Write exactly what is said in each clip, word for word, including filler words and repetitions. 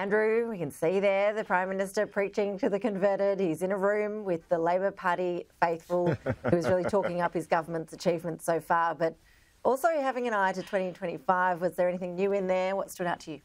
Andrew, we can see there the Prime Minister preaching to the converted. He's in a room with the Labor Party faithful who's really talking up his government's achievements so far, but also having an eye to twenty twenty-five. Was there anything new in there? What stood out to you?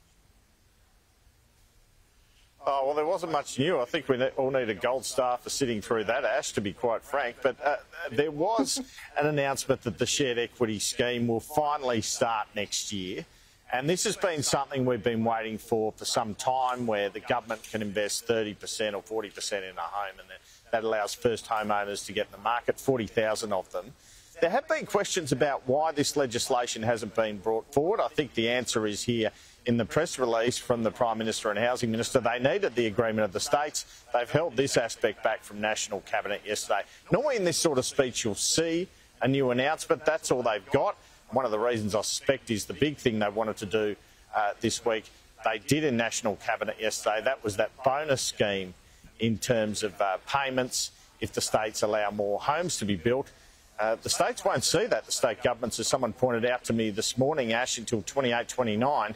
Oh, well, there wasn't much new. I think we all need a gold star for sitting through that, Ash, to be quite frank. But uh, there was an announcement that the shared equity scheme will finally start next year. And this has been something we've been waiting for for some time, where the government can invest thirty percent or forty percent in a home, and that allows first homeowners to get in the market, forty thousand of them. There have been questions about why this legislation hasn't been brought forward. I think the answer is here in the press release from the Prime Minister and Housing Minister. They needed the agreement of the states. They've held this aspect back from National Cabinet yesterday. Normally in this sort of speech you'll see a new announcement. That's all they've got. One of the reasons I suspect is the big thing they wanted to do uh, this week, they did in National Cabinet yesterday. That was that bonus scheme in terms of uh, payments if the states allow more homes to be built. Uh, the states won't see that, the state governments, as someone pointed out to me this morning, Ash, until twenty-eight, twenty-nine.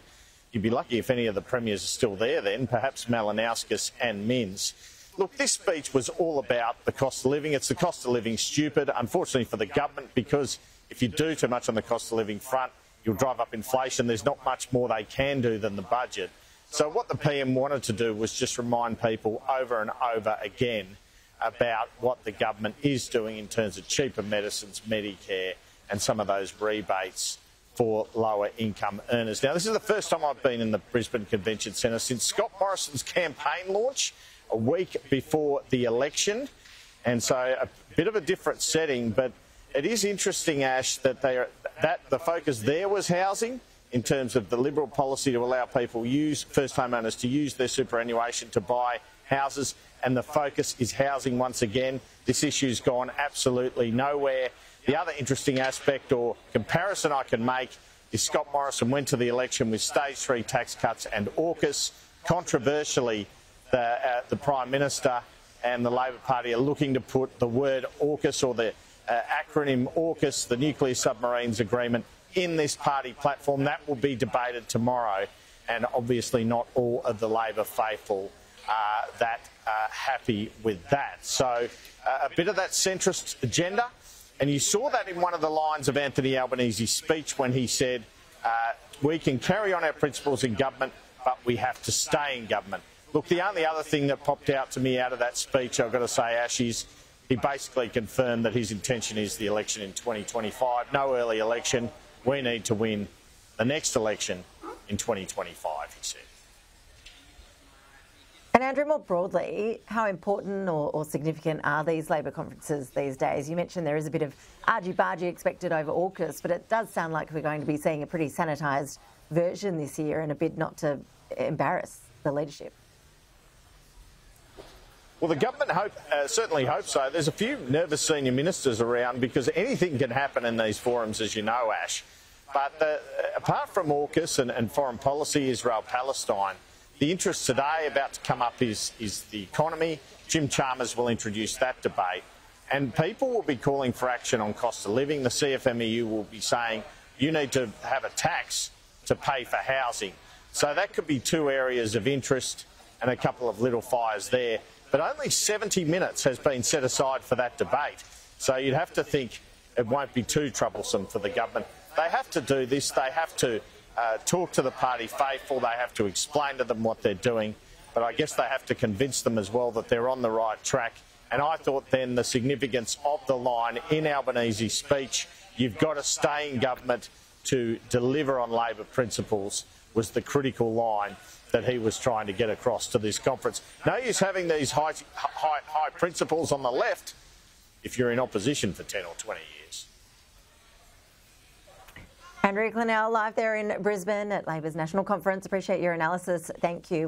You'd be lucky if any of the premiers are still there then, perhaps Malinowskis and Minns. Look, this speech was all about the cost of living. It's the cost of living stupid, unfortunately for the government, because if you do too much on the cost of living front, you'll drive up inflation. There's not much more they can do than the budget. So what the P M wanted to do was just remind people over and over again about what the government is doing in terms of cheaper medicines, Medicare, and some of those rebates for lower income earners. Now, this is the first time I've been in the Brisbane Convention Centre since Scott Morrison's campaign launch a week before the election. And so a bit of a different setting, but it is interesting, Ash, that, they are, that the focus there was housing in terms of the Liberal policy to allow people, use first homeowners, to use their superannuation to buy houses, and the focus is housing once again. This issue's gone absolutely nowhere. The other interesting aspect or comparison I can make is Scott Morrison went to the election with stage three tax cuts and AUKUS. Controversially, the, uh, the Prime Minister and the Labor Party are looking to put the word AUKUS, or the Uh, acronym AUKUS, the Nuclear Submarines Agreement, in this party platform. That will be debated tomorrow, and obviously not all of the Labor faithful are that uh, happy with that. So uh, a bit of that centrist agenda, and you saw that in one of the lines of Anthony Albanese's speech when he said, uh, we can carry on our principles in government, but we have to stay in government. Look, the only other thing that popped out to me out of that speech, I've got to say, Ash, is he basically confirmed that his intention is the election in twenty twenty-five. No early election. We need to win the next election in twenty twenty-five, he said. And Andrew, more broadly, how important or, or significant are these Labor conferences these days? You mentioned there is a bit of argy-bargy expected over AUKUS, but it does sound like we're going to be seeing a pretty sanitised version this year and a bid not to embarrass the leadership. Well, the government hope, uh, certainly hopes so. There's a few nervous senior ministers around because anything can happen in these forums, as you know, Ash. But the, apart from AUKUS and, and foreign policy, Israel-Palestine, the interest today about to come up is, is the economy. Jim Chalmers will introduce that debate. And people will be calling for action on cost of living. The C F M E U will be saying you need to have a tax to pay for housing. So that could be two areas of interest and a couple of little fires there. But only seventy minutes has been set aside for that debate. So you'd have to think it won't be too troublesome for the government. They have to do this. They have to uh, talk to the party faithful. They have to explain to them what they're doing. But I guess they have to convince them as well that they're on the right track. And I thought then the significance of the line in Albanese's speech, you've got to stay in government to deliver on Labor principles, was the critical line that he was trying to get across to this conference. No use having these high, high, high principles on the left if you're in opposition for ten or twenty years. Andrew Clennell, live there in Brisbane at Labor's National Conference. Appreciate your analysis. Thank you.